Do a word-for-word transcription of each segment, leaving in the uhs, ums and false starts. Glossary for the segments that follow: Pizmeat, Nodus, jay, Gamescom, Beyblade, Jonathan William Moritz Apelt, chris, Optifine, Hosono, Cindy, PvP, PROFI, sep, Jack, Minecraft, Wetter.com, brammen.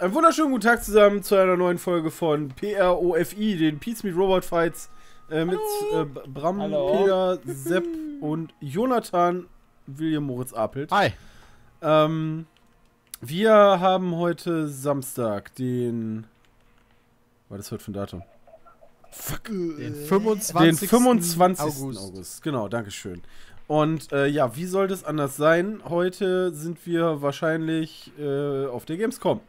Einen wunderschönen guten Tag zusammen zu einer neuen Folge von P R O F I, den Pizza Meat Robot Fights äh, mit äh, Bram, Hallo. Peter, Sepp und Jonathan William Moritz Apelt. Hi. Ähm, wir haben heute Samstag, den... Was ist heute für ein Datum? Fuck. Den fünfundzwanzigsten. Den fünfundzwanzigsten. August. August. Genau, dankeschön. Und äh, ja, wie soll das anders sein? Heute sind wir wahrscheinlich äh, auf der Gamescom.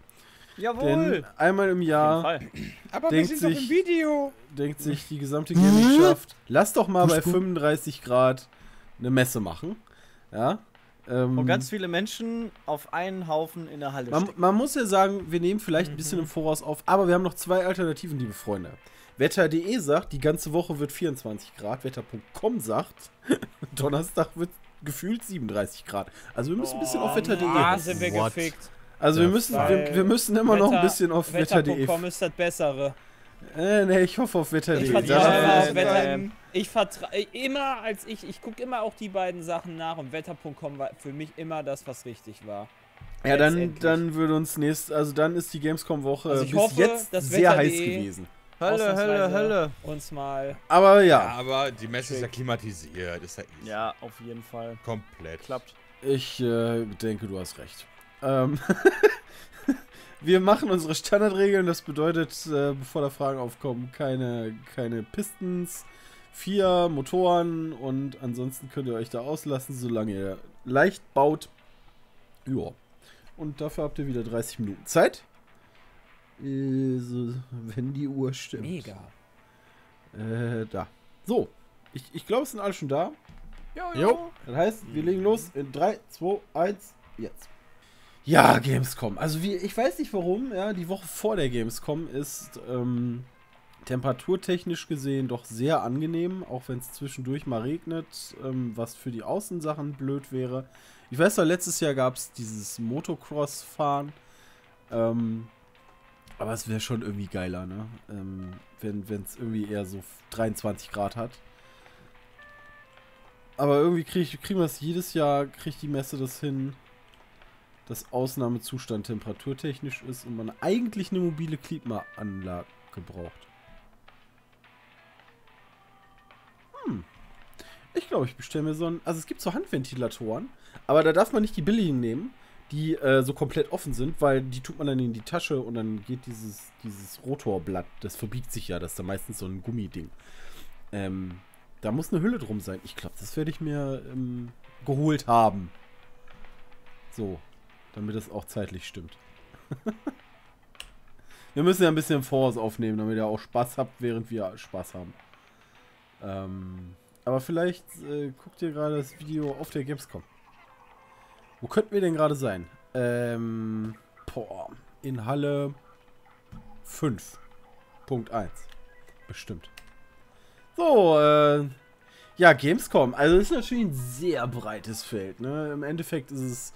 Jawohl! Denn einmal im Jahr. Aber wir sind doch im Video! Denkt sich die gesamte Gaming-Schaft, lass doch mal bei fünfunddreißig Grad eine Messe machen. Ja. Ähm, Und ganz viele Menschen auf einen Haufen in der Halle man, man muss ja sagen, wir nehmen vielleicht mhm. ein bisschen im Voraus auf, aber wir haben noch zwei Alternativen, liebe Freunde. Wetter punkt de sagt, die ganze Woche wird vierundzwanzig Grad. Wetter punkt com sagt, Donnerstag wird gefühlt siebenunddreißig Grad. Also wir müssen ein bisschen oh, auf Wetter punkt de. Ah, sind wir gefickt. Also wir müssen, wir, wir müssen immer Wetter, noch ein bisschen auf Wetter punkt de. Wetter punkt com ist das Bessere. Äh, ne, ich hoffe auf Wetter punkt de. Ich vertraue Wetter. Ich vertraue immer, als ich, ich gucke immer auch die beiden Sachen nach und Wetter punkt com war für mich immer das, was richtig war. Ja, dann, dann würde uns nächst, also dann ist die Gamescom-Woche also bis hoffe, jetzt sehr heiß gewesen. Hölle, Hölle, Hölle. Uns mal. Aber ja. ja. Aber die Messe ist ja klimatisiert, ist ja easy. Ja, auf jeden Fall. Komplett. Klappt. Ich äh, denke, du hast recht. Ähm Wir machen unsere Standardregeln, das bedeutet, äh, bevor da Fragen aufkommen, keine, keine Pistons, vier Motoren und ansonsten könnt ihr euch da auslassen, solange ihr leicht baut. Ja. Und dafür habt ihr wieder dreißig Minuten Zeit. Wenn die Uhr stimmt. Mega. Äh, da. So. Ich, ich glaube, es sind alle schon da. Jo, jo. jo. Das heißt, wir legen los in drei, zwei, eins, jetzt. Ja, Gamescom. Also, wie, ich weiß nicht warum. Ja, die Woche vor der Gamescom ist ähm, temperaturtechnisch gesehen doch sehr angenehm, auch wenn es zwischendurch mal regnet, ähm, was für die Außensachen blöd wäre. Ich weiß ja, letztes Jahr gab es dieses Motocross-Fahren. Ähm, Aber es wäre schon irgendwie geiler, ne? Ähm, wenn es irgendwie eher so dreiundzwanzig Grad hat. Aber irgendwie krieg, kriegen wir es jedes Jahr, kriegt die Messe das hin, dass Ausnahmezustand temperaturtechnisch ist und man eigentlich eine mobile Klimaanlage braucht. Hm. Ich glaube, ich bestelle mir so einen... Also es gibt so Handventilatoren, aber da darf man nicht die billigen nehmen, die äh, so komplett offen sind, weil die tut man dann in die Tasche und dann geht dieses, dieses Rotorblatt, das verbiegt sich ja, das ist da meistens so ein Gummiding. Ähm, da muss eine Hülle drum sein. Ich glaube, das werde ich mir ähm, geholt haben. So, damit das auch zeitlich stimmt. Wir müssen ja ein bisschen im Voraus aufnehmen, damit ihr auch Spaß habt, während wir Spaß haben. Ähm, aber vielleicht äh, guckt ihr gerade das Video auf der Gamescom. Wo könnten wir denn gerade sein? Ähm, boah, in Halle fünf Punkt eins. Bestimmt. So, äh, ja, Gamescom. Also das ist natürlich ein sehr breites Feld, ne? Im Endeffekt ist es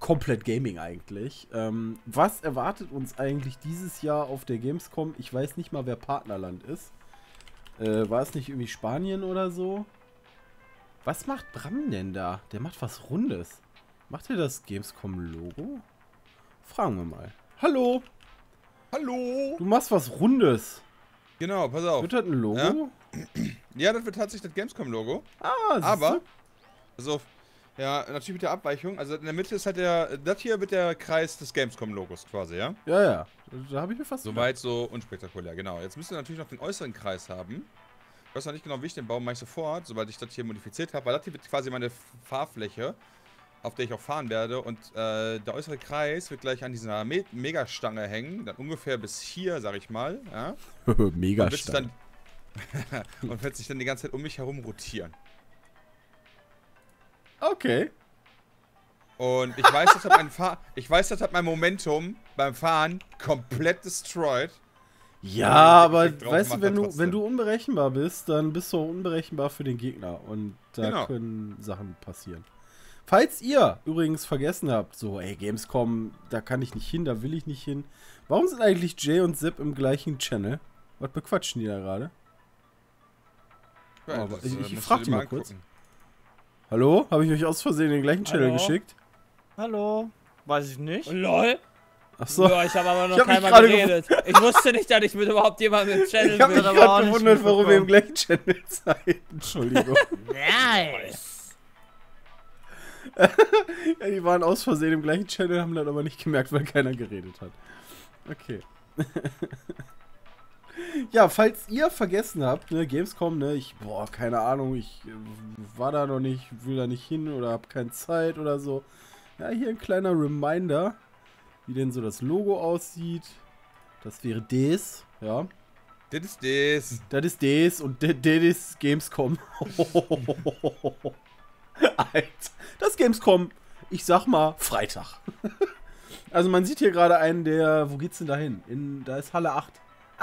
komplett Gaming eigentlich. Ähm, was erwartet uns eigentlich dieses Jahr auf der Gamescom? Ich weiß nicht mal, wer Partnerland ist. Äh, war es nicht irgendwie Spanien oder so? Was macht Bram denn da? Der macht was Rundes. Macht er das Gamescom-Logo? Fragen wir mal. Hallo! Hallo! Du machst was Rundes. Genau, pass auf. Wird das ein Logo? Ja, ja, das wird tatsächlich das Gamescom-Logo. Ah, siehst Aber, du? Also, ja, natürlich mit der Abweichung. Also in der Mitte ist halt der, das hier wird der Kreis des Gamescom-Logos quasi, ja? Ja, ja. Da habe ich mir fast... Soweit so unspektakulär, genau. Jetzt müsst ihr natürlich noch den äußeren Kreis haben. Ich weiß noch nicht genau, wie ich den Baum mache ich sofort, sobald ich das hier modifiziert habe, weil das hier wird quasi meine Fahrfläche, auf der ich auch fahren werde. Und äh, der äußere Kreis wird gleich an dieser Me Megastange hängen, dann ungefähr bis hier, sag ich mal. Ja? Megastange. Und, und wird sich dann die ganze Zeit um mich herum rotieren. Okay. Und ich weiß, das hat mein, Fa ich weiß, das hat mein Momentum beim Fahren komplett destroyed. Ja, ja, aber weißt du, wenn du, wenn du unberechenbar bist, dann bist du auch unberechenbar für den Gegner. Und da genau. können Sachen passieren. Falls ihr übrigens vergessen habt, so, ey, Gamescom, da kann ich nicht hin, da will ich nicht hin. Warum sind eigentlich Jay und Sepp im gleichen Channel? Was bequatschen die da gerade? Ja, oh, ich ich, ich frag die mal angucken. kurz. Hallo? Habe ich euch aus Versehen den gleichen Channel Hallo? geschickt? Hallo? Weiß ich nicht. LOL? Ach so. Ja, ich habe aber noch keiner geredet. Ich wusste nicht, dass ich mit überhaupt jemandem im Channel bin. Ich habe mich gerade gewundert, warum wir im gleichen Channel seid. Entschuldigung. Nice. Ja, die waren aus Versehen im gleichen Channel, haben dann aber nicht gemerkt, weil keiner geredet hat. Okay. Ja, falls ihr vergessen habt, ne, Gamescom, ne, ich, boah, keine Ahnung, ich äh, war da noch nicht, will da nicht hin oder hab keine Zeit oder so. Ja, hier ein kleiner Reminder, wie denn so das Logo aussieht. Das wäre des, ja. Das ist des. Das ist des und das ist Gamescom. Alter, das Gamescom, ich sag mal, Freitag. Also man sieht hier gerade einen, der, wo geht's denn da hin? In, da ist Halle acht.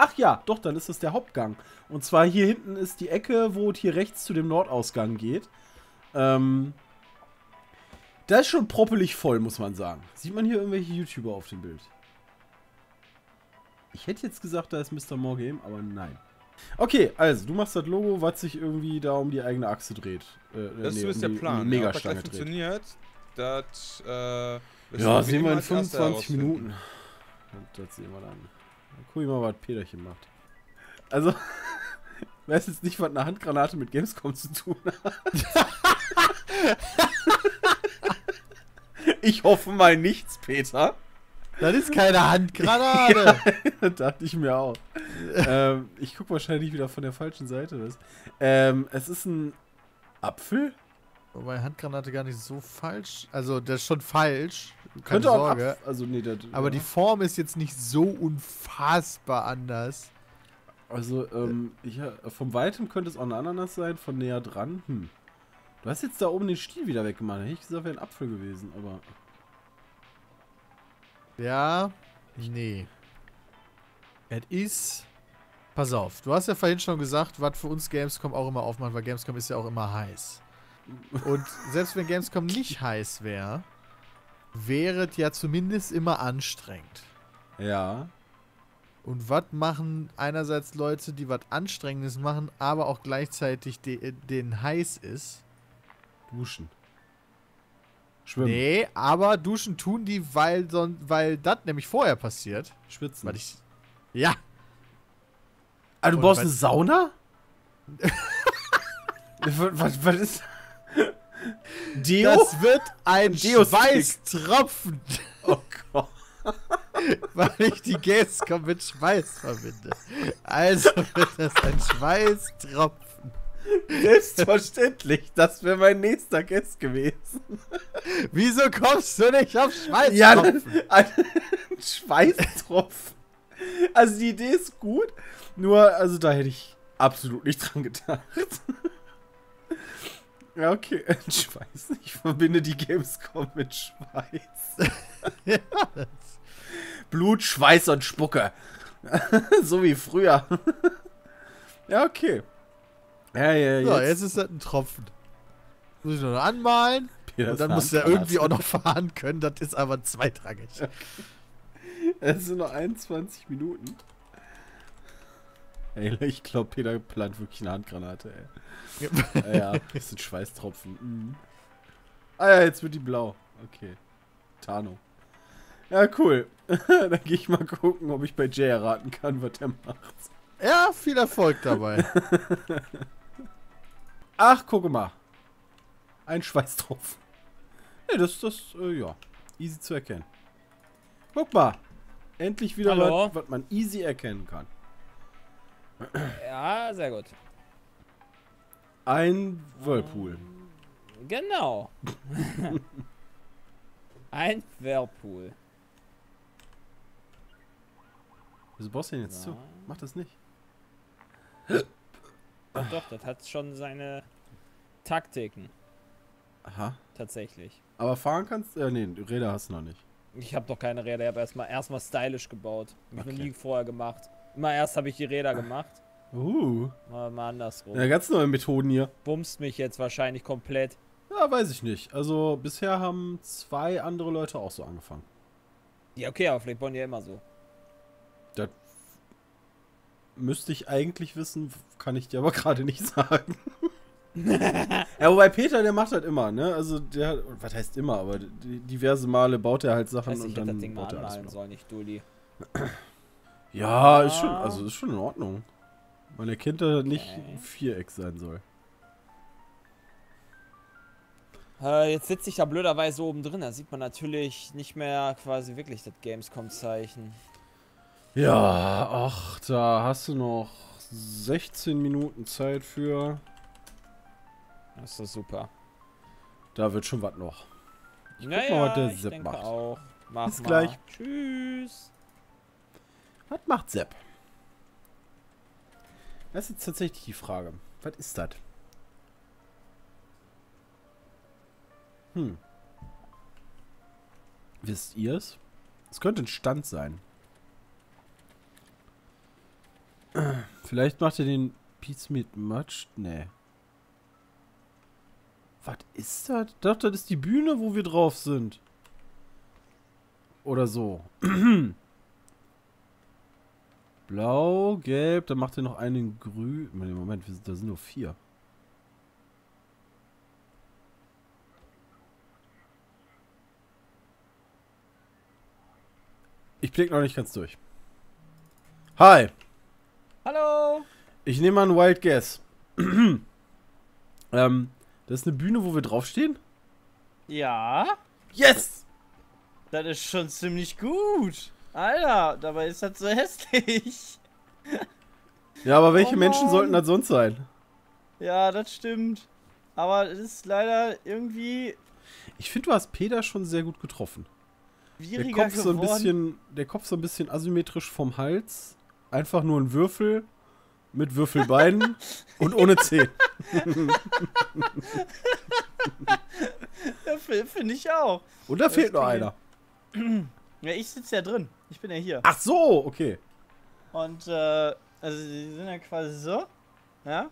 Ach ja, doch, dann ist das der Hauptgang. Und zwar hier hinten ist die Ecke, wo es hier rechts zu dem Nordausgang geht. Ähm, da ist schon proppelig voll, muss man sagen. Sieht man hier irgendwelche YouTuber auf dem Bild? Ich hätte jetzt gesagt, da ist Mister Morgame, aber nein. Okay, also, du machst das Logo, was sich irgendwie da um die eigene Achse dreht. Äh, das nee, ist um der Plan. Um die Megastange ja, ob das dreht. Funktioniert, das, äh, das ja, sehen wir in fünfundzwanzig Minuten. Und das sehen wir dann. Guck mal, was Peterchen macht. Also, weiß jetzt nicht, was eine Handgranate mit Gamescom zu tun hat. Ich hoffe mal nichts, Peter. Das ist keine Handgranate. Ja, dachte ich mir auch. ähm, ich guck wahrscheinlich wieder von der falschen Seite. Was. Ähm, es ist ein Apfel. Wobei Handgranate gar nicht so falsch. Also, das ist schon falsch. Keine Könnte auch Sorge. Ab, also nee, das, aber ja. Die Form ist jetzt nicht so unfassbar anders. Also, ähm, ich, vom Weitem könnte es auch eine Ananas sein, von näher dran. Hm. Du hast jetzt da oben den Stiel wieder weggemacht. Hätte ich gesagt, wäre ein Apfel gewesen, aber. Ja. Nee. Es ist. Pass auf, du hast ja vorhin schon gesagt, was für uns Gamescom auch immer aufmacht, weil Gamescom ist ja auch immer heiß. Und selbst wenn Gamescom nicht heiß wäre, wäre es ja zumindest immer anstrengend. Ja. Und was machen einerseits Leute, die was Anstrengendes machen, aber auch gleichzeitig de denen heiß ist? Duschen. Schwimmen. Nee, aber duschen tun die, weil, son weil das nämlich vorher passiert. Schwitzen. Weil ich ja. Ah, du Und baust eine Sauna? was, was ist Deo? Das wird ein Schweißtropfen. Oh Gott. Weil ich die Gamescom mit Schweiß verbinde. Also wird das ein Schweißtropfen. Selbstverständlich, das wäre mein nächster Guest gewesen. Wieso kommst du nicht auf Schweißtropfen? Ja, ein Schweißtropfen. Also die Idee ist gut, nur also da hätte ich absolut nicht dran gedacht. Ja, okay. Schweiß. Ich verbinde die Gamescom mit Schweiß. Yes. Blut, Schweiß und Spucke. So wie früher. Ja, okay. Ja, ja, jetzt. So, jetzt ist das ein Tropfen. Muss ich noch anmalen. Peter und dann muss er irgendwie auch noch fahren können. Das ist aber zweitrangig. Es sind noch einundzwanzig Minuten. Ey, ich glaube, Peter plant wirklich eine Handgranate, ey. Ja, ja, das sind Schweißtropfen. Mhm. Ah ja, jetzt wird die blau. Okay. Tarnung. Ja, cool. Dann gehe ich mal gucken, ob ich bei Jay erraten kann, was der macht. Ja, viel Erfolg dabei. Ach, guck mal. Ein Schweißtropfen. Ja, das, das, äh, ja. Easy zu erkennen. Guck mal. Endlich wieder was, was man easy erkennen kann. Ja, sehr gut. Ein Whirlpool. Genau. Ein Whirlpool. Wieso baust du denn jetzt so. zu? Mach das nicht. Doch, das hat schon seine Taktiken. Aha. Tatsächlich. Aber fahren kannst du. Äh, nee, Räder hast du noch nicht. Ich habe doch keine Räder. Ich habe erstmal erstmal stylisch gebaut. Hab ich noch nie vorher gemacht. Immer erst habe ich die Räder gemacht. Uh. Mal, mal andersrum. Ja, ganz neue Methoden hier. Bummst mich jetzt wahrscheinlich komplett. Ja, weiß ich nicht. Also, bisher haben zwei andere Leute auch so angefangen. Ja, okay, aber vielleicht wollen die ja immer so. Das müsste ich eigentlich wissen, kann ich dir aber gerade nicht sagen. Ja, wobei Peter, der macht halt immer, ne? Also der hat, was heißt immer, aber diverse Male baut er halt Sachen, ich weiß, und ich dann das Ding baut mal er alles soll nicht, Dulli. Ja, ja, ist schon, also ist schon in Ordnung. Weil der Kind da nicht okay. ein Viereck sein soll. Äh, jetzt sitze ich da blöderweise oben drin, da sieht man natürlich nicht mehr quasi wirklich das Gamescom-Zeichen. Ja, ach, da hast du noch sechzehn Minuten Zeit für. Das ist doch super. Da wird schon was noch. Ich guck naja, mal, was der Sepp macht. Auch. Mach Bis mal. gleich. Tschüss. Was macht Sepp? Das ist jetzt tatsächlich die Frage. Was ist das? Hm. Wisst ihr es? Es könnte ein Stand sein. Vielleicht macht ihr den Pizza mit Matsch. Nee. Was ist das? Ich dachte, das ist die Bühne, wo wir drauf sind. Oder so. Blau, gelb, dann macht ihr noch einen grün. Moment, wir sind, da sind nur vier. Ich blick noch nicht ganz durch. Hi. Hallo. Ich nehme mal einen Wild Guess. ähm, das ist eine Bühne, wo wir draufstehen? Ja. Yes! Das ist schon ziemlich gut. Alter, dabei ist das so hässlich. Ja, aber welche oh Menschen sollten das sonst sein? Ja, das stimmt. Aber es ist leider irgendwie... Ich finde, du hast Peter schon sehr gut getroffen. Der Kopf, so ein bisschen, der Kopf so ein bisschen asymmetrisch vom Hals. Einfach nur ein Würfel mit Würfelbeinen und ohne Zehen. Ja, finde ich auch. Und da das fehlt noch einer. Ja, ich sitze ja drin. Ich bin ja hier. Ach so, okay. Und, äh, also die sind ja quasi so. Ja.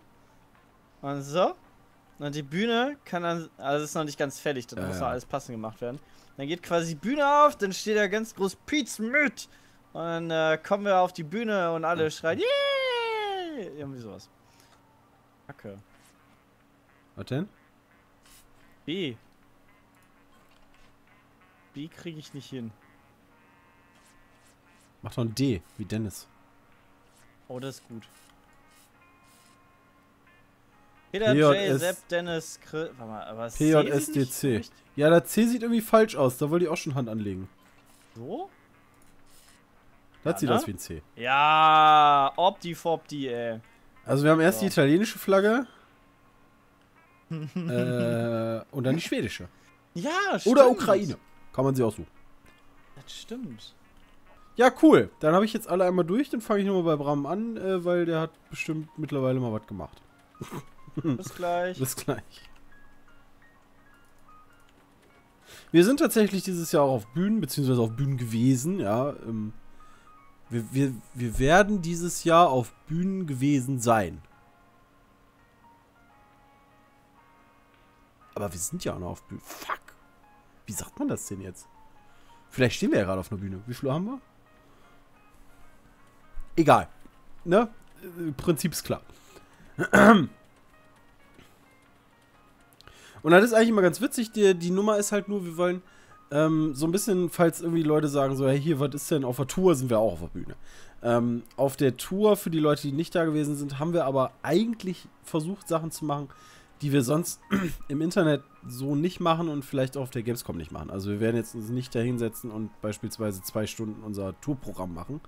Und so. Und die Bühne kann dann, also ist noch nicht ganz fertig, dann ja, muss ja alles passend gemacht werden. Dann geht quasi die Bühne auf, dann steht da ganz groß Pietz mit. Und dann äh, kommen wir auf die Bühne und alle schreien, yay! Yeah! Irgendwie sowas. Kacke. Okay. Was denn? B. B kriege ich nicht hin. Mach doch ein D, wie Dennis. Oh, das ist gut. Peter, J, Sepp, Dennis, Chris. Warte mal, aber P J S D C. Ja, das C sieht irgendwie falsch aus. Da wollte ich auch schon Hand anlegen. So? Das ja, sieht ne? aus wie ein C. Ja, Opti-Fopti, ey. Also, wir haben erst so. die italienische Flagge. äh, und dann die schwedische. Ja, stimmt. Oder Ukraine. Kann man sie auch suchen. Das stimmt. Ja, cool. Dann habe ich jetzt alle einmal durch. Dann fange ich nochmal bei Bram an, äh, weil der hat bestimmt mittlerweile mal was gemacht. Bis gleich. Bis gleich. Wir sind tatsächlich dieses Jahr auch auf Bühnen, beziehungsweise auf Bühnen gewesen, ja. Ähm, wir, wir, wir werden dieses Jahr auf Bühnen gewesen sein. Aber wir sind ja auch noch auf Bühnen. Fuck! Wie sagt man das denn jetzt? Vielleicht stehen wir ja gerade auf einer Bühne. Wie viel haben wir? Egal. Ne? Prinzip ist klar. Und das ist eigentlich immer ganz witzig, die, die Nummer ist halt nur, wir wollen ähm, so ein bisschen, falls irgendwie Leute sagen so, hey, hier, was ist denn, auf der Tour sind wir auch auf der Bühne. Ähm, auf der Tour, für die Leute, die nicht da gewesen sind, haben wir aber eigentlich versucht, Sachen zu machen, die wir sonst im Internet so nicht machen und vielleicht auch auf der Gamescom nicht machen. Also wir werden jetzt uns nicht da hinsetzen und beispielsweise zwei Stunden unser Tourprogramm machen.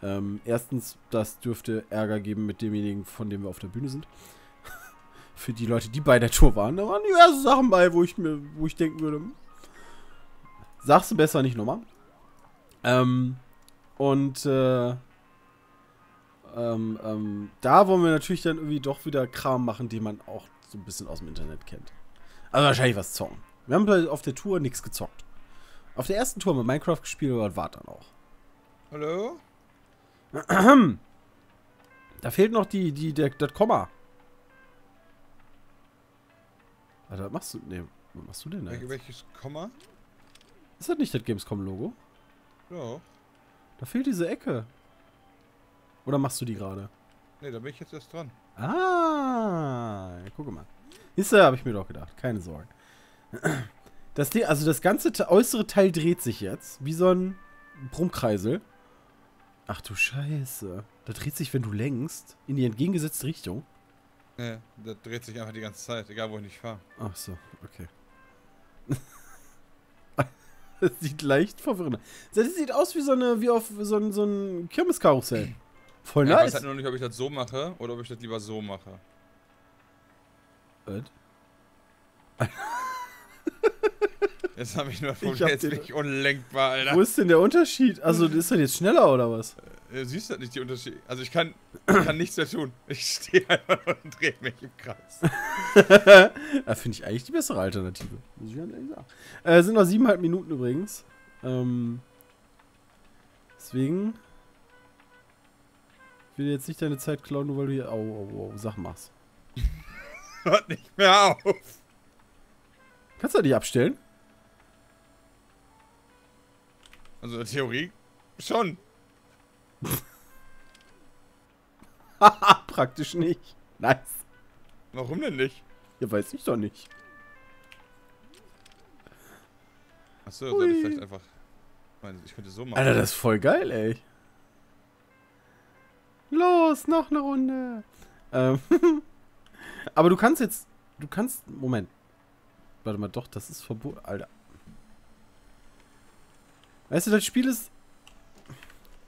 Ähm, erstens, das dürfte Ärger geben mit demjenigen, von dem wir auf der Bühne sind. Für die Leute, die bei der Tour waren, da waren diverse Sachen bei, wo ich mir, wo ich denken würde, sagst du besser nicht nochmal. Ähm, und äh, ähm, ähm, da wollen wir natürlich dann irgendwie doch wieder Kram machen, den man auch so ein bisschen aus dem Internet kennt. Also wahrscheinlich was zocken. Wir haben auf der Tour nichts gezockt. Auf der ersten Tour haben wir Minecraft gespielt, aber das war dann auch. Hallo? Da fehlt noch die, die, der, das Komma. Alter, was machst du? Nee, was machst du denn da? Wel welches Komma? Ist das nicht das Gamescom-Logo? Ja. Da fehlt diese Ecke. Oder machst du die gerade? Nee, da bin ich jetzt erst dran. Ah, ja, guck mal. Ist er, habe ich mir doch gedacht. Keine Sorge. Das, also das ganze äußere Teil dreht sich jetzt. Wie so ein Brummkreisel. Ach du Scheiße. Da dreht sich, wenn du längst, in die entgegengesetzte Richtung. Ja, das dreht sich einfach die ganze Zeit, egal wo ich nicht fahre. Ach so, okay. Das sieht leicht verwirrend aus. Das sieht aus wie so eine, wie auf so ein, so ein Kirmeskarussell. Voll nice. Ja, ich weiß halt nur nicht, ob ich das so mache oder ob ich das lieber so mache. Was? Jetzt habe ich nur Problem, jetzt bin ich unlenkbar, Alter. Wo ist denn der Unterschied? Also ist das jetzt schneller oder was? Du siehst halt nicht den Unterschied. Also ich kann, ich kann nichts mehr tun. Ich stehe einfach und drehe mich im Kreis. Da finde ich eigentlich die bessere Alternative. Muss ich ganz ehrlich sagen. Äh, sind noch siebeneinhalb Minuten übrigens. Ähm, deswegen. Ich will jetzt nicht deine Zeit klauen, nur weil du hier au, au, au, Sachen machst. Hört nicht mehr auf. Kannst du das nicht abstellen? Also in der Theorie schon. Haha, praktisch nicht. Nice. Warum denn nicht? Ja, weiß ich doch nicht. Achso, soll ich vielleicht einfach... Ich könnte so machen. Alter, das ist voll geil, ey. Los, noch eine Runde. Ähm. Aber du kannst jetzt... Du kannst... Moment. Warte mal, doch, das ist verboten. Alter. Weißt du, das Spiel ist...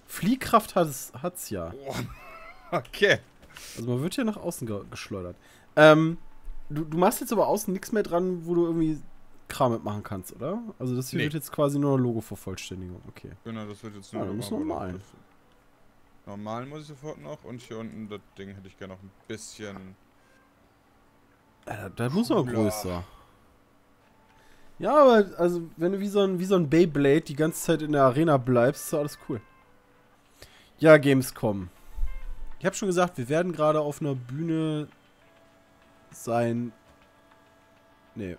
Fliehkraft hat's, hat's ja. Okay. Also man wird ja nach außen ge geschleudert. Ähm, du, du machst jetzt aber außen nichts mehr dran, wo du irgendwie Kram mitmachen kannst, oder? Also das hier nee. Wird jetzt quasi nur eine Logo-Vervollständigung. Okay. Genau, das wird jetzt nur ah, dann muss normal. Normal muss ich sofort noch. Und hier unten, das Ding hätte ich gerne noch ein bisschen... Ja, das muss aber größer. Ja, aber also wenn du wie so ein, wie so ein Beyblade die ganze Zeit in der Arena bleibst, ist alles cool. Ja, Gamescom. Ich habe schon gesagt, wir werden gerade auf einer Bühne sein... Nee,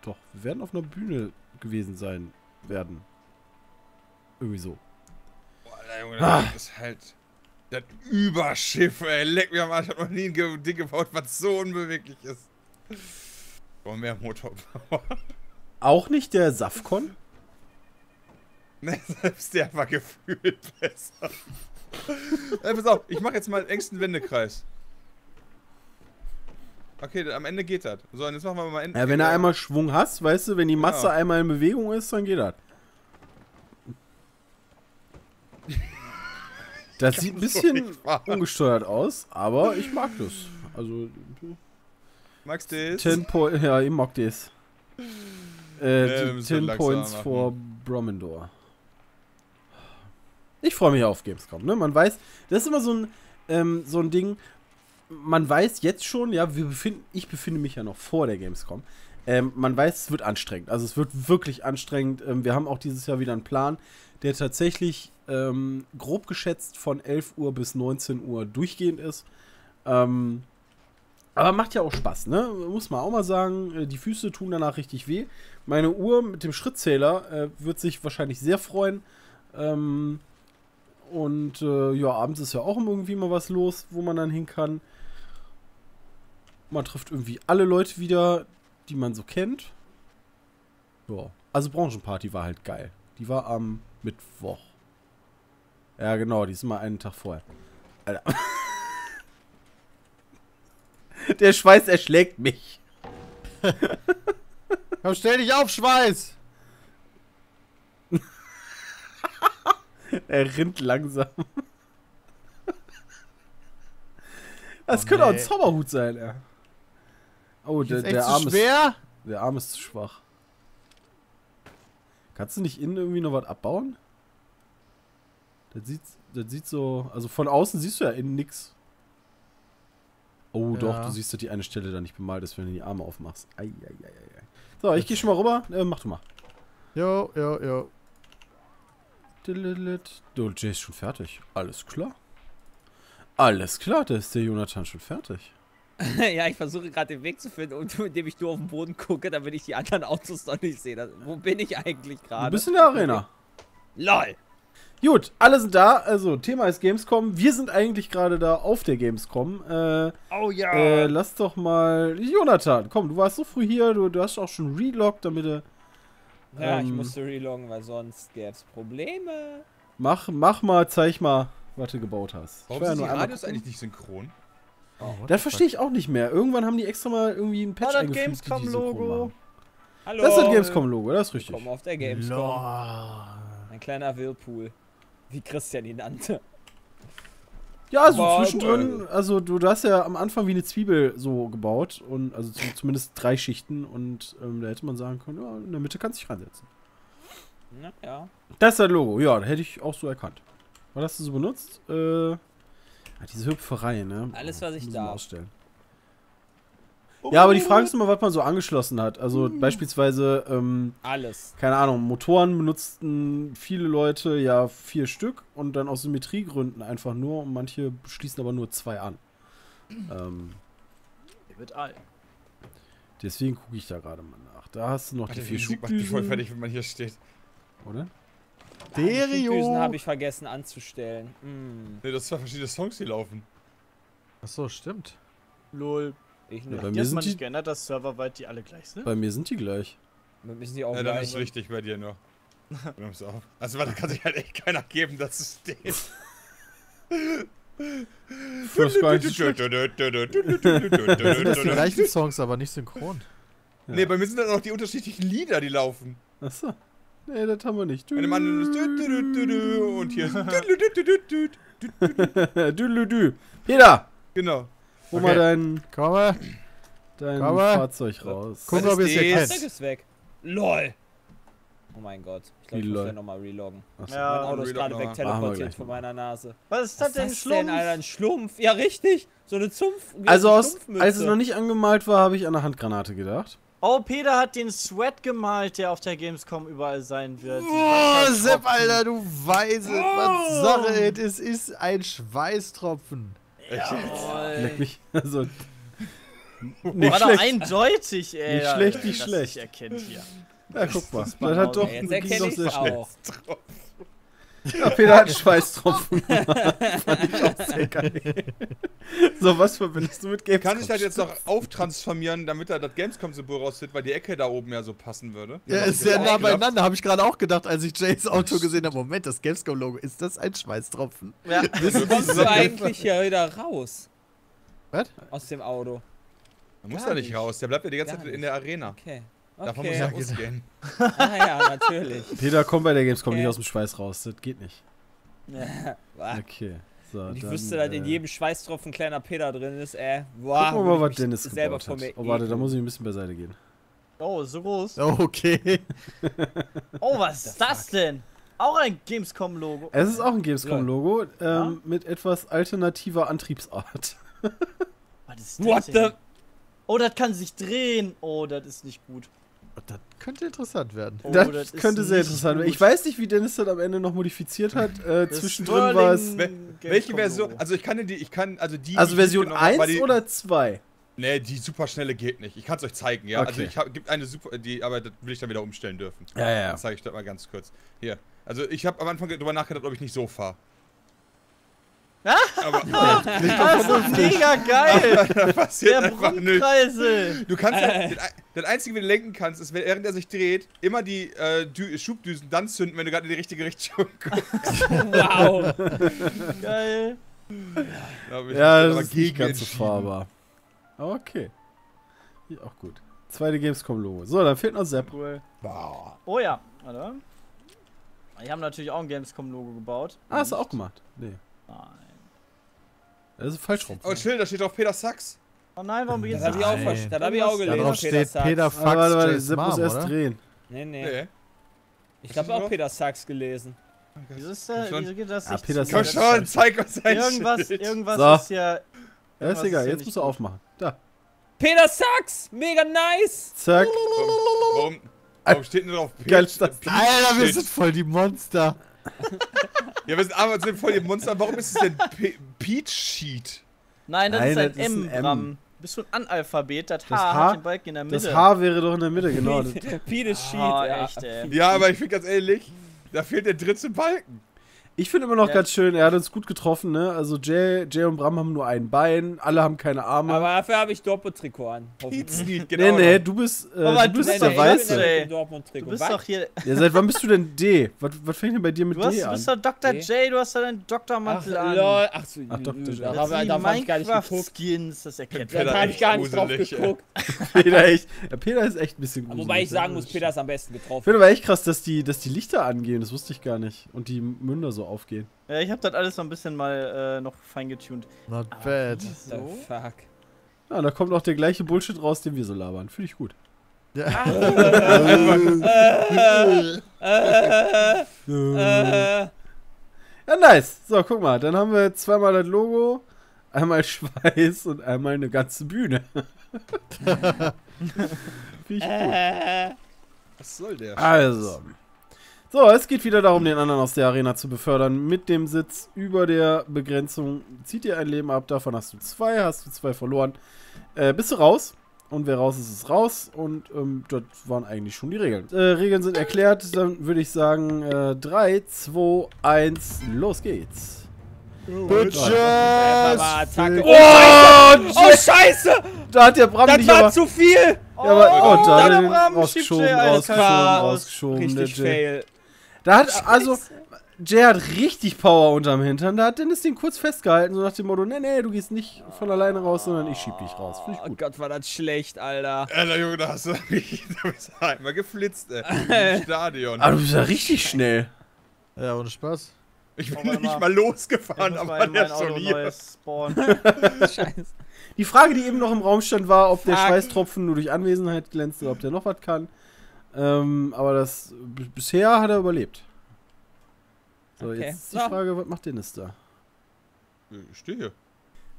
doch. Wir werden auf einer Bühne gewesen sein werden. Irgendwie so. Boah, Alter, Junge, ah. Das ist halt... Das Überschiff, ey. Leck mir am Arsch. Ich habe noch nie ein Ding gebaut, was so unbeweglich ist. Boah, mehr Motorpower. Auch nicht der Safcon? Ne, selbst der war gefühlt besser. Äh, pass auf, ich mache jetzt mal den engsten Wendekreis. Okay, am Ende geht das. So, und jetzt machen wir mal Ende. Ja, wenn du einmal Schwung hast, weißt du, wenn die Masse ja. einmal in Bewegung ist, dann geht das. Das sieht ein bisschen ungesteuert aus, aber ich mag das. Also. Magst du das? Ja, ich mag das. Äh, nee, zehn Points vor Bromendor. Ich freue mich auf Gamescom, ne? Man weiß, das ist immer so ein, ähm, so ein Ding, man weiß jetzt schon, ja, wir befinden, ich befinde mich ja noch vor der Gamescom, ähm, man weiß, es wird anstrengend, also es wird wirklich anstrengend, ähm, wir haben auch dieses Jahr wieder einen Plan, der tatsächlich ähm, grob geschätzt von elf Uhr bis neunzehn Uhr durchgehend ist, ähm, aber macht ja auch Spaß, ne? Muss man auch mal sagen, die Füße tun danach richtig weh. Meine Uhr mit dem Schrittzähler äh, wird sich wahrscheinlich sehr freuen. Ähm, und äh, ja, abends ist ja auch irgendwie mal was los, wo man dann hin kann. Man trifft irgendwie alle Leute wieder, die man so kennt. Ja, also Branchenparty war halt geil. Die war am Mittwoch. Ja, genau, die ist immer einen Tag vorher. Alter. Der Schweiß erschlägt mich. Komm, stell dich auf, Schweiß! Er rinnt langsam. Das oh, könnte nee. Auch ein Zauberhut sein, ey. Oh, der, der Arm ist... Der Arm ist zu schwach. Kannst du nicht innen irgendwie noch was abbauen? Das sieht, das sieht so... Also von außen siehst du ja innen nix. Oh, ja. Doch, du siehst, dass die eine Stelle da nicht bemalt ist, wenn du die Arme aufmachst. Ei, ei, ei, ei. So, ich gehe schon mal rüber. Äh, mach du mal. Jo, jo, jo. Du, Jay ist schon fertig. Alles klar. Alles klar, da ist der Jonathan schon fertig. Ja, ich versuche gerade den Weg zu finden, indem ich nur auf den Boden gucke, damit ich die anderen Autos noch nicht sehe. Wo bin ich eigentlich gerade? Du bist in der Arena. LOL. Gut, alle sind da. Also, Thema ist Gamescom. Wir sind eigentlich gerade da auf der Gamescom. Äh, oh ja. Äh, lass doch mal... Jonathan, komm, du warst so früh hier. Du, du hast auch schon reloggt, damit du... Ähm, ja, ich musste reloggen, weil sonst gäbe es Probleme. Mach, mach mal, zeig mal, was du gebaut hast. Warum sind die Radios eigentlich nicht synchron? Oh, das verstehe ich auch nicht mehr. Irgendwann haben die extra mal irgendwie ein Patch eingefügt, die synchron machen. Hallo. Das ist das Gamescom-Logo, das ist richtig. Komm auf der Gamescom. Lord. Ein kleiner Whirlpool. Wie Christian ihn nannte. Ja, so also zwischendrin, also du, du hast ja am Anfang wie eine Zwiebel so gebaut und also zu, zumindest drei Schichten und ähm, da hätte man sagen können, ja, in der Mitte kannst du dich reinsetzen. Na, ja. Das ist das Logo, ja, hätte ich auch so erkannt. Was hast du so benutzt? Äh, diese Hüpferei, ne? Alles, was ich da. Ja, aber die Frage ist immer, was man so angeschlossen hat. Also mm. beispielsweise, ähm, alles. Keine Ahnung, Motoren benutzten viele Leute ja vier Stück und dann aus Symmetriegründen einfach nur und manche schließen aber nur zwei an. Ähm, Der wird alt. Deswegen gucke ich da gerade mal nach. Da hast du noch Warte, die vier Schubdüsen. Ich bin voll fertig, wenn man hier steht. Oder? Stereo! Die Schubdüsen habe ich vergessen anzustellen. Mm. Ne, das sind zwei verschiedene Songs, die laufen. Achso, stimmt. Lol. Ich ja, bei mir sind die nicht geändert, dass serverweit die alle gleich sind? Bei mir sind die gleich. Dann müssen die auch ja, gleich. Dann ist richtig bei dir nur. Also, weil da kann sich halt echt keiner geben, dass es steht. First das sind die gleichen Songs, aber nicht synchron. Ja. Nee, bei mir sind dann auch die unterschiedlichen Lieder, die laufen. Achso. Nee, das haben wir nicht. Bei dem anderen ist und hier ist Peter! Genau. Hol okay. mal dein, Komme. dein Komme. Fahrzeug raus. Guck, ob ihr es erkennt. Das Fahrzeug ist weg. L O L. Oh mein Gott. Ich glaube, ich muss ja nochmal reloggen. So. Ja, mein Auto ist gerade wegteleportiert von meiner Nase. Was ist das denn? Was ist das denn, Alter? Ein Schlumpf? Ja, richtig. So eine Zumpf. Also, aus, als es noch nicht angemalt war, habe ich an eine Handgranate gedacht. Oh, Peter hat den Sweat gemalt, der auf der Gamescom überall sein wird. Oh, Sepp, Alter, du weißt es. Oh. Was Sache ist, es ist ein Schweißtropfen. Ja, leck mich. Also, nicht war schlecht. Doch eindeutig, ey. Nicht schlecht, nicht schlecht. Ich erkenne hier. Ja, guck mal. Das hat doch, jetzt erkenne ich es auch. Ja, Peter hat Schweißtropfen. Fand ich auch sehr geil. So, was verbindest du mit Gamescom? Kann ich das jetzt noch auftransformieren, damit da das Gamescom-Symbol rausfällt, weil die Ecke da oben ja so passen würde? Ja, ja ist sehr nah beieinander, habe ich gerade auch gedacht, als ich Jays Auto gesehen habe. Moment, das Gamescom-Logo, ist das ein Schweißtropfen? Ja. Wie kommst du eigentlich hier wieder raus? Was? Aus dem Auto. Man muss da nicht raus, der bleibt ja die ganze Zeit in der Arena. Okay. Okay. Davon muss ich ja ausgehen. Ah ja, natürlich. Peter kommt bei der Gamescom okay. nicht aus dem Schweiß raus, das geht nicht. Okay. So, ich dann, wüsste, dass äh, in jedem Schweißtropfen kleiner Peter drin ist, ey. Wow, guck mal, was Dennis gebaut hat. Oh, warte, da muss ich ein bisschen beiseite gehen. Oh, so groß. Okay. Oh, was ist das denn? Auch ein Gamescom-Logo. Es ist auch ein Gamescom-Logo, ähm, ja? mit etwas alternativer Antriebsart. Was ist das What denn? the... Oh, das kann sich drehen. Oh, das ist nicht gut. Das könnte interessant werden. Oh, das das könnte sehr interessant werden. Ich weiß nicht, wie Dennis das am Ende noch modifiziert hat. Äh, zwischendrin war es... Welche Version? Also ich kann die... Ich kann, also die, also Version eins oder zwei? Nee, die superschnelle geht nicht. Ich kann es euch zeigen, ja. Okay. Also ich habe gibt eine super... Die, aber das will ich dann wieder umstellen dürfen. Ja, ja. Dann zeige ich das mal ganz kurz. Hier. Also ich habe am Anfang darüber nachgedacht, ob ich nicht so fahre. Aber, oh, das ist mega geil! Da passiert der Brummkreisel! Du kannst halt, das Einzige, wie du lenken kannst, ist, während er sich dreht, immer die äh, Dü Schubdüsen dann zünden, wenn du gerade in die richtige Richtung guckst. Wow! Geil! Ja, ja das ist nicht ganz so fahrbar. Okay. Hier auch gut. Zweite Gamescom-Logo. So, dann fehlt noch Sepp. Cool. Wow. Oh ja, warte. Die haben natürlich auch ein Gamescom-Logo gebaut. Ah, hast du auch gemacht? Nee. Nein. Das ist falsch rum. Oh, chill, da steht drauf Peter Sachs. Oh nein, warum beginnt das? Das habe ich, hab ich auch gelesen. Da drauf Peter steht Peter Sachs. Ah, warte, warte, Sepp muss erst drehen. Nee, nee. nee. Ich habe auch Peter Sachs gelesen. Wieso ist da, wieso geht das nicht? Ja, komm schon, zeig uns ein Irgendwas, irgendwas so. ist ja... Ja, ist egal, ist jetzt musst du aufmachen. Da. Peter Sachs, mega nice. Zack. Warum, warum steht denn drauf Peter Sachs? Alter, wir sind voll die Monster. Ja, wir sind aber sind voll die Monster. Warum ist es denn Pe Peach Sheet? Nein, das Nein, ist ein das M, ist ein Bram. Du bist so ein Analphabet. Das, das H, H hat den Balken in der Mitte. Das H wäre doch in der Mitte, genau. Peach Sheet, oh, ja. Echt, ey. Ja, aber ich finde ganz ehrlich, da fehlt der dritte Balken. Ich finde immer noch ja. ganz schön, er hat uns gut getroffen, ne? Also Jay, Jay und Bram haben nur ein Bein, alle haben keine Arme. Aber dafür habe ich Dortmund-Trikot an. Genau. Nee, nee, du bist, äh, oh, du bist nee, der nee, Weiße. Bin du bist was? Doch hier... Ja, seit wann bist du denn D? Was, was fängt denn bei dir mit du hast, D an? Du bist doch Doktor D? Jay, du hast doch deinen Doktormantel an. Lol. Ach so, Ach, Doktor Jay. Da habe ich gar nicht geguckt. Skins, das erkennt man. Da habe ich gar nicht drauf geguckt. Peter, echt, ja, Peter ist echt ein bisschen gruselig. Wobei ich sagen muss, Peter ist am besten getroffen. Ich finde aber echt krass, dass die, dass die Lichter angehen, das wusste ich gar nicht. Und die Münder so aufgehen. Ja, ich habe das alles so ein bisschen mal äh, noch feingetuned. Not ah, bad. So? Fuck. Ja, da kommt auch der gleiche Bullshit raus, den wir so labern. Finde ich gut. Ja. Ja, nice. So, guck mal. Dann haben wir zweimal das Logo, einmal Schweiß und einmal eine ganze Bühne. Finde ich gut. Was soll der? Also. So, es geht wieder darum, den anderen aus der Arena zu befördern. Mit dem Sitz über der Begrenzung zieht ihr ein Leben ab. Davon hast du zwei, hast du zwei verloren. Äh, bist du raus. Und wer raus ist, ist raus. Und ähm, das waren eigentlich schon die Regeln. Äh, Regeln sind erklärt. Dann würde ich sagen, äh, drei, zwei, eins, los geht's. Bitches! Oh, scheiße! Da hat der Bram das nicht war aber, zu viel! Ja, aber, oh, oh, da hat der Bram rausgeschoben, rausgeschoben, rausgeschoben. Richtig der fail. Da hat, Scheiße. also, Jay hat richtig Power unterm Hintern, da hat Dennis den kurz festgehalten, so nach dem Motto, nee, nee, du gehst nicht von alleine raus, sondern ich schieb dich raus. Find ich gut. Oh Gott, war das schlecht, Alter. Alter, Junge, da hast du richtig, da bist du einmal geflitzt, ey, im Stadion. Aber du bist ja richtig schnell. Ja, ohne Spaß. Ich bin oh, nicht mal, mal losgefahren, aber der ist schon hier. Scheiße. Die Frage, die eben noch im Raum stand, war, ob der Schweißtropfen nur durch Anwesenheit glänzt oder ob der noch was kann. Ähm, aber das bisher hat er überlebt. So, okay. Jetzt ist die Frage, was macht Dennis da? Ich stehe hier.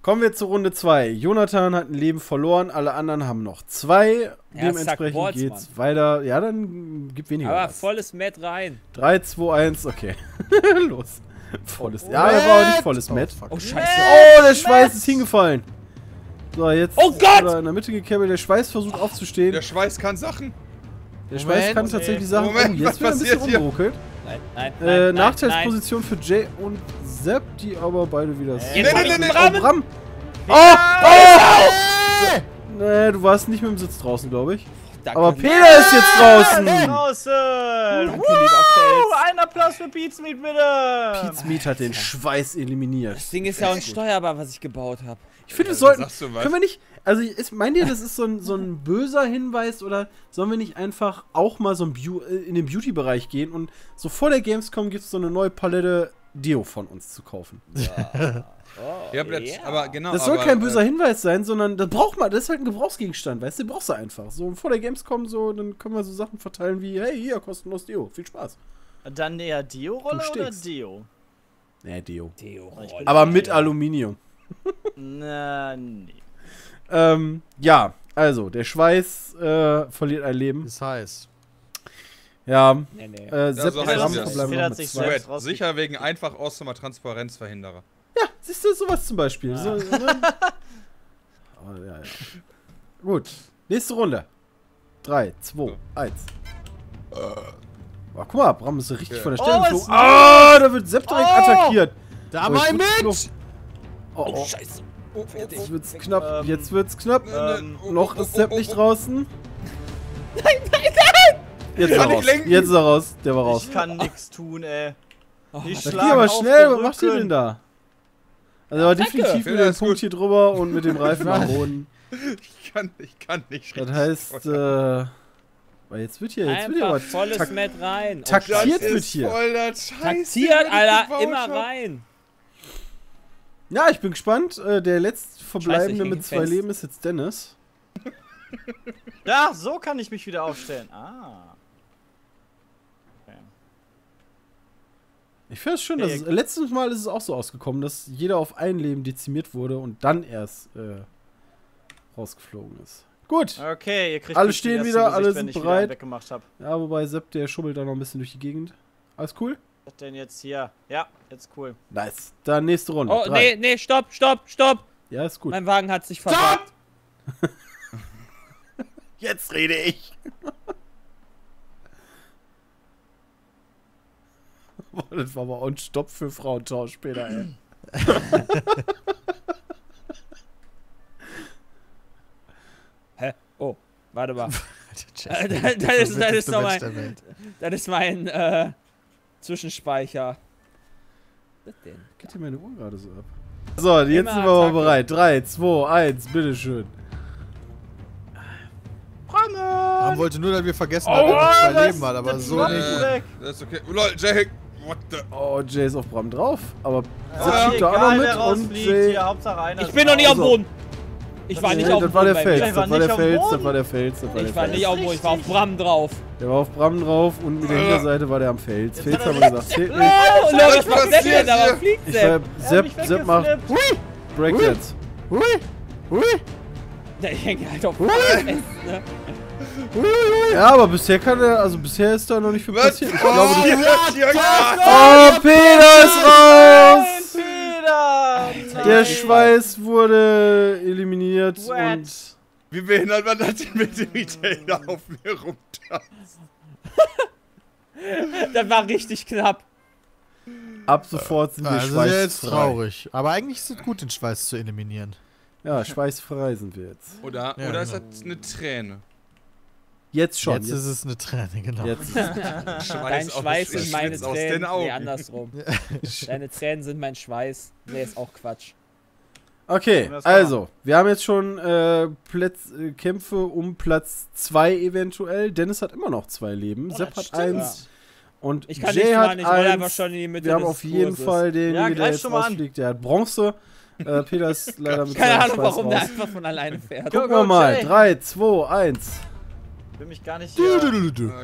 Kommen wir zur Runde zwei. Jonathan hat ein Leben verloren, alle anderen haben noch zwei. Ja, dementsprechend Balls, geht's Mann. weiter. Ja, dann gib weniger. Aber was. volles Met rein. drei, zwei, eins, okay. Los. Volles. Oh, ja, er war auch nicht volles Met. Oh, oh, Scheiße. Oh, der Schweiß Met. ist hingefallen. So, jetzt oh, Gott! in der Mitte gekämmelt. Der Schweiß versucht oh, aufzustehen. Der Schweiß kann Sachen. Der Moment, Schweiß kann tatsächlich nee. Sachen. Moment, oh, jetzt wird ein bisschen rumgeruckelt. Nein, nein, nein, äh, nein, Nachteilsposition nein. für Jay und Sepp, die aber beide wieder... Äh, nein, nein, nein, nein, oh, Bram! Oh! Oh! Nee, oh. du warst nicht mit dem Sitz draußen, glaube ich. Danke, aber Peter nein. ist jetzt draußen! draußen. Wow, ein Applaus für Pizmeat, bitte! Pizmeat hat den Schweiß eliminiert. Das Ding ist ja unsteuerbar, was ich gebaut habe. Ich finde, ja, wir sollten... Können wir nicht... Also, ist, meint ihr, das ist so ein, so ein böser Hinweis oder sollen wir nicht einfach auch mal so ein in den Beauty-Bereich gehen und so vor der Gamescom gibt es so eine neue Palette Deo von uns zu kaufen? Ja. Oh, ja, yeah. aber genau, das soll aber, kein böser äh, Hinweis sein, sondern das braucht man, das ist halt ein Gebrauchsgegenstand, weißt du, den brauchst du einfach. So vor der Gamescom, so, dann können wir so Sachen verteilen wie, hey, hier, kostenlos Deo, viel Spaß. Dann eher Deo-Rolle oder Deo? Nee, Deo. Deo-Rolle. Aber mit Deo. Aluminium. Na, nee. Ähm, ja, also, der Schweiß äh, verliert ein Leben. Ist heiß. Ja, nee, nee. Äh, Sepp ja, so ist das. Sich sicher wegen einfach ausnahmer Transparenzverhinderer. Ja, siehst du, sowas zum Beispiel. Ja. So, so, oh, ja, ja. Gut, nächste Runde. drei, zwei, eins. Oh, guck mal, Bram ist so richtig okay. von der Stelle geflogen. Oh, ah, da wird Sepp direkt oh, attackiert. Da oh, mein Mensch! Oh, oh, Scheiße. Oh, oh, jetzt wird's knapp, ähm, jetzt wird's knapp. Ähm, Noch ist Sepp nicht draußen. Nein, nein, nein! Jetzt ist er raus, jetzt ist er raus, der war raus. Ich kann nichts tun, ey. Ich schlage auf. Geh aber schnell, was macht ihr denn da? Also, er war definitiv mit dem Punkt hier drüber und mit dem Reifen am Boden. Ich kann, ich kann nicht richtig. Das heißt, äh... Jetzt wird hier, jetzt wird hier was. volles Met rein. Taktiert wird hier. Taktiert, Alter, immer rein. Ja, ich bin gespannt. Der letztverbleibende mit zwei Leben ist jetzt Dennis. Ja, so kann ich mich wieder aufstellen. Ah. Okay. Ich finde es schön, dass es, letztes Mal ist es auch so ausgekommen, dass jeder auf ein Leben dezimiert wurde und dann erst äh, rausgeflogen ist. Gut. Okay, ihr kriegt alle stehen wieder, Gesicht, alle sind bereit. Ja, wobei Sepp, der schubbelt da noch ein bisschen durch die Gegend. Alles cool? Was denn jetzt hier? Ja, jetzt cool. Nice. Dann nächste Runde. Oh, Drei. nee, nee, stopp, stopp, stopp. Ja, ist gut. Mein Wagen hat sich verpackt. Stopp! Jetzt rede ich. Das war aber on Stopp für Frauentauschspieler, ey. Hä? Oh, warte mal. äh, das, das ist, das ist noch mein, das ist mein äh, Zwischenspeicher. Was denn? Geht dir meine Uhr gerade so ab? So, jetzt Immer sind wir mal bereit. drei, zwei, eins, bitteschön. Man wollte nur, dass wir vergessen haben, oh, dass wir zwei Leben hat, aber so nicht. Äh, das ist okay. Lol, Jay, what the... Oh, Jay ist auf Bram drauf, aber... Ja, ja, egal, wer rausfliegt, hier, Hauptsache einer. Ich bin noch nicht auf dem Boden. Ich war nicht auf dem Boden. Das war der Fels, das war der Fels, das war der Fels. Ich war nicht auf dem Boden, ich war auf Bram drauf. Der war auf Bram drauf und mit der Hinterseite war der am Fels. Fels haben wir gesagt, zählt nicht. Lol, ich mach Sepp jetzt, aber fliegt Sepp. Sepp, Sepp macht... Breakdance. Hui! Hui! Ich hänge halt auf Fels, ne? Ja, aber bisher kann er, also bisher ist da noch nicht viel passiert. Ich glaube, oh, das ja, oh, Peter ist raus! Nein, Peter! Der Schweiß wurde eliminiert Wet. und... Wie behindert man das denn mit dem Retainer auf mir rumtanzt? Das war richtig knapp. Ab sofort sind wir also schweißfrei. Jetzt traurig. Aber eigentlich ist es gut, den Schweiß zu eliminieren. Ja, schweißfrei sind wir jetzt. Oder, ja, oder ist das eine Träne? Jetzt schon. Jetzt, jetzt ist es eine Träne, genau. Jetzt. Schweiß Dein Schweiß sind meine Tränen. Nee, andersrum. Deine Tränen sind mein Schweiß. Nee, ist auch Quatsch. Okay, also, wir haben jetzt schon äh, Plätz, äh, Kämpfe um Platz zwei eventuell. Dennis hat immer noch zwei Leben. Oh, Sepp hat eins. Ja. Und ich kann Jay nicht hat nicht, weil einfach schon in die Mitte. Wir haben auf jeden Kurses. Fall denjenigen, ja, der jetzt rausfliegt. Der hat Bronze. Äh, Peter ist leider mit Keine Ahnung, warum raus. Der einfach von alleine fährt. Gucken wir mal. drei, zwei, eins. Ich will mich gar nicht. Boah,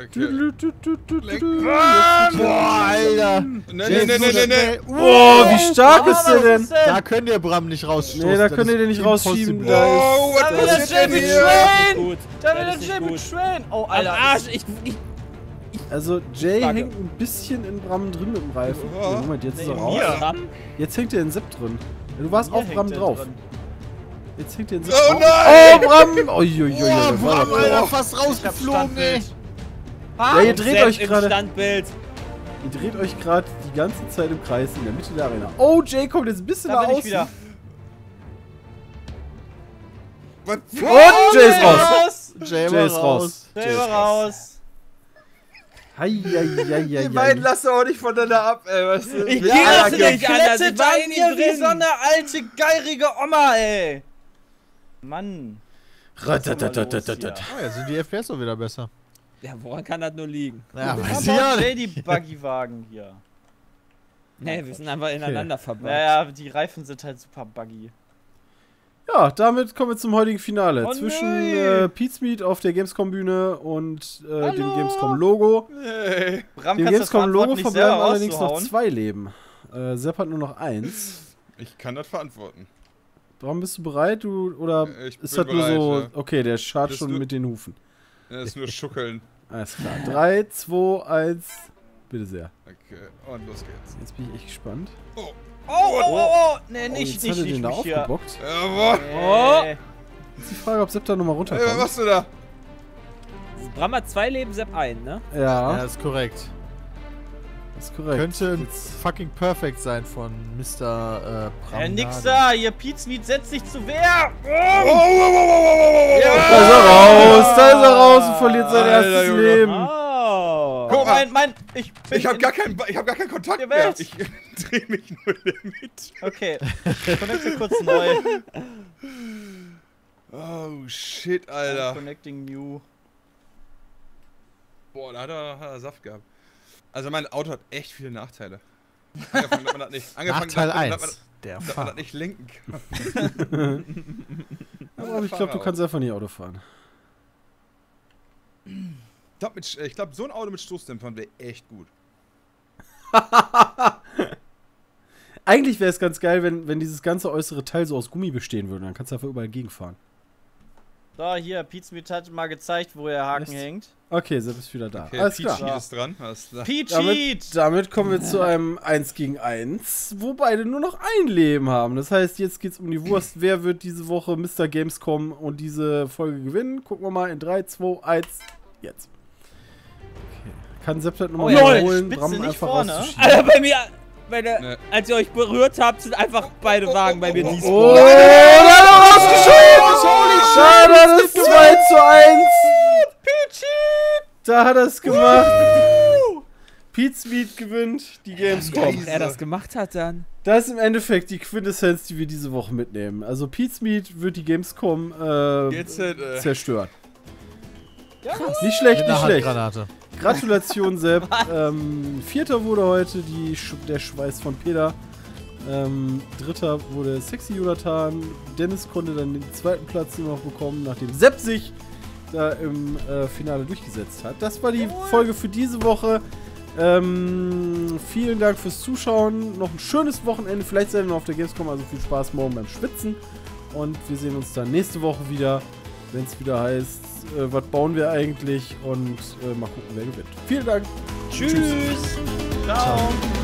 Alter! Nee, nee, nee, nee, nee. Boah, wie stark ist der denn? Da könnt ihr Bram nicht rausschießen. Nee, da könnt ihr den nicht rausschieben. Oh, da will der Jay mit Schwen! Da will der Jay mit Schwen! Oh, Alter! Arsch! Ich. Also, Jay hängt ein bisschen in Bram drin mit dem Reifen. Moment, jetzt ist er raus. Jetzt hängt er in Sepp drin. Du warst auf Bram drauf. Jetzt hängt den so. Oh nein! Oh, Bram! Oh, jo, jo, jo, oh Bram, Alter, fast rausgeflogen, ey! Ja, ihr dreht euch gerade. Ihr dreht euch gerade die ganze Zeit im Kreis in der Mitte der Arena. Oh, Jay kommt jetzt ein bisschen da nach außen. Wieder. Und Jay ist raus! Jay ist raus! Jay war raus! Heieieiei. Die beiden lassen auch nicht voneinander ab, ey, weißt du? Ich lasse nicht anders, ich war in ihr wie so eine alte, geirige Oma, ey. Mann. Ratatatatatatat. Oh, jetzt sind die F P S auch wieder besser. Ja, woran kann das nur liegen? Ja, weiß ich auch nicht. Die Buggy-Wagen hier. Nee, wir sind einfach ineinander verbaut. Naja, die Reifen sind halt super buggy. Ja, damit kommen wir zum heutigen Finale. Oh, Zwischen äh, Pizmeet auf der Gamescom-Bühne und äh, dem Gamescom-Logo. Nee. Dem Gamescom-Logo verbleiben allerdings noch zwei Leben. Äh, Sepp hat nur noch eins. Ich kann das verantworten. Bram, bist du bereit? Du, oder ich ist das bereit, nur so... Ja. Okay, der schart schon nur, mit den Hufen. Das ist nur Schuckeln. Alles klar. drei, zwei, eins... Bitte sehr. Okay, und los geht's. Jetzt bin ich echt gespannt. Oh! Oh, oh, oh, oh, nee, nicht, oh, nicht, nicht, den nicht da aufgebockt. Jawohl. Oh. Jetzt die Frage, ob Sepp da nochmal runterkommt. Hey, was machst du da? Bram hat zwei Leben, Sepp ein, ne? Ja. Ja, ist korrekt. Das ist korrekt. Könnte ein fucking Perfect sein von Mister Äh, Bram. Äh, nix da, ihr Pizmeet setzt sich zu Wehr. Oh, oh, oh, oh, oh, oh, oh. Ja. Da ist er raus, da ist er raus und verliert sein Alter, erstes Junge. Leben. Ah. Guck mal, mein, mein, ich, ich hab gar keinen, ich hab gar keinen Kontakt mehr. Ich dreh mich nur damit. Okay, connecte kurz neu. Oh shit, Alter. Connecting new. Boah, da hat er, hat er Saft gehabt. Also mein Auto hat echt viele Nachteile. Angefangen, dass man das nicht, angefangen, Nachteil dass, eins, dass, dass man das nicht lenken kann. Aber ich glaube, du kannst einfach nicht Auto fahren. Ich glaube, glaub, so ein Auto mit Stoßdämpfern wäre echt gut. Eigentlich wäre es ganz geil, wenn, wenn dieses ganze äußere Teil so aus Gummi bestehen würde. Dann kannst du dafür überall gegenfahren. So, hier, Pizmeet hat mal gezeigt, wo der Haken Echt? hängt. Okay, Sepp ist wieder da. Okay, alles klar. Peachit ist dran. Alles klar. Damit, damit kommen wir zu einem eins gegen eins, wo beide nur noch ein Leben haben. Das heißt, jetzt geht's um die Wurst. Wer wird diese Woche Mister Gamescom und diese Folge gewinnen? Gucken wir mal in drei, zwei, eins, jetzt. Kann Sepp das nochmal oh, holen? Spitze nicht vorne. Alter, bei mir, meine, ne. als ihr euch berührt habt, sind einfach beide Wagen bei mir dies. Oh, da hat er rausgeschoben! Schade, das ist zwei zu eins. Peachy! Da hat er es gemacht. Pizmeat gewinnt die Gamescom. Wie er das gemacht hat dann. Das ist im Endeffekt die Quintessenz, die wir diese Woche mitnehmen. Also Pizmeat wird die Gamescom äh, zerstören. Ja, nicht schlecht, nicht schlecht. Gratulation, Sepp. ähm, Vierter wurde heute die Sch der Schweiß von Peter. Ähm, Dritter wurde Sexy Jonathan. Dennis konnte dann den zweiten Platz nur noch bekommen, nachdem Sepp sich da im äh, Finale durchgesetzt hat. Das war die Jawohl. Folge für diese Woche. Ähm, vielen Dank fürs Zuschauen. Noch ein schönes Wochenende. Vielleicht seid ihr noch auf der Gamescom. Also viel Spaß morgen beim Schwitzen. Und wir sehen uns dann nächste Woche wieder, wenn es wieder heißt, äh, was bauen wir eigentlich? Und äh, mal gucken, wer gewinnt. Vielen Dank. Tschüss. Tschüss. Ciao. Ciao.